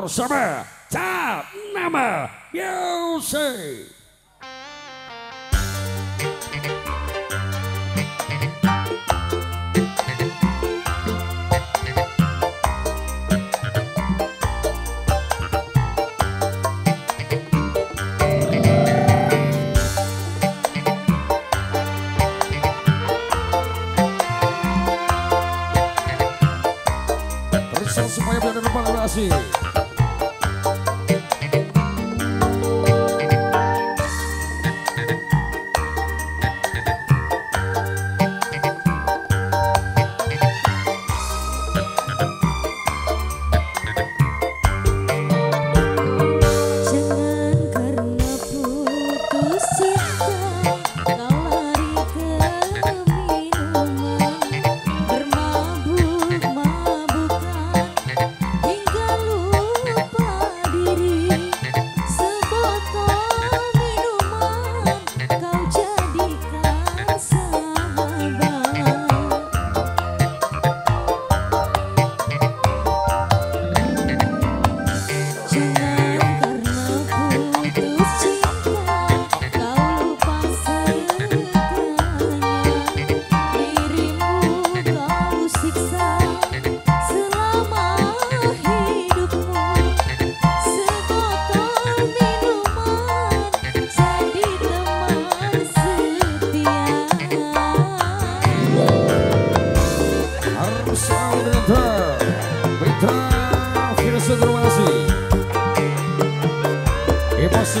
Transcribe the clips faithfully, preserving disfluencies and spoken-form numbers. bersama Tanama Music. Supaya berada di depan relasi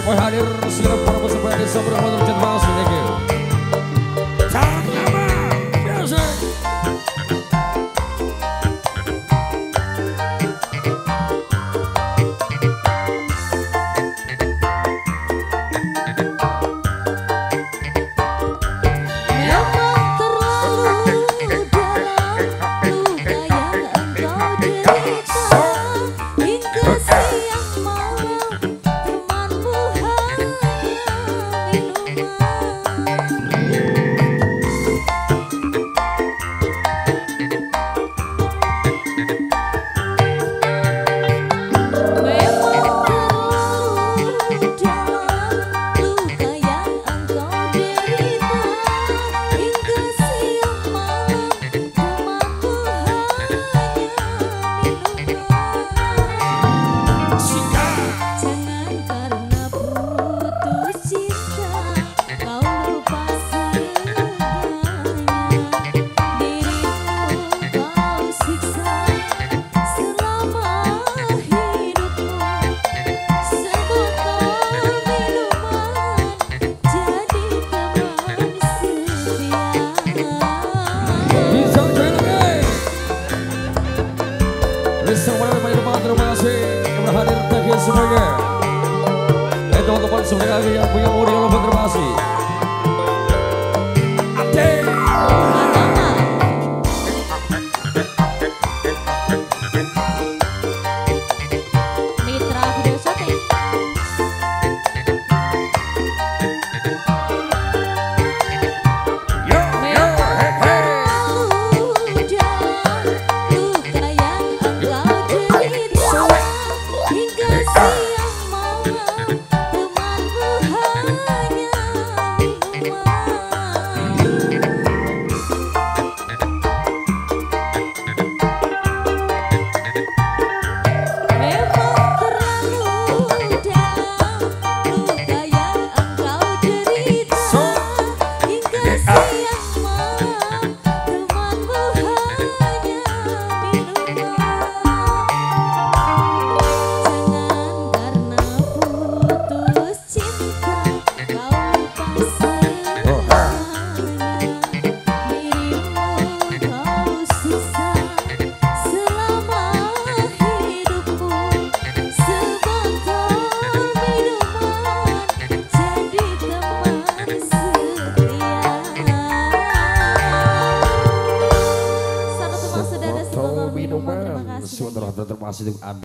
Boy hadir silap para peserta desa bermotor jadwal sedikit. Semuanya, eh teman-teman semuanya yang punya murid yang terima kasih. Terima kasih untuk Anda.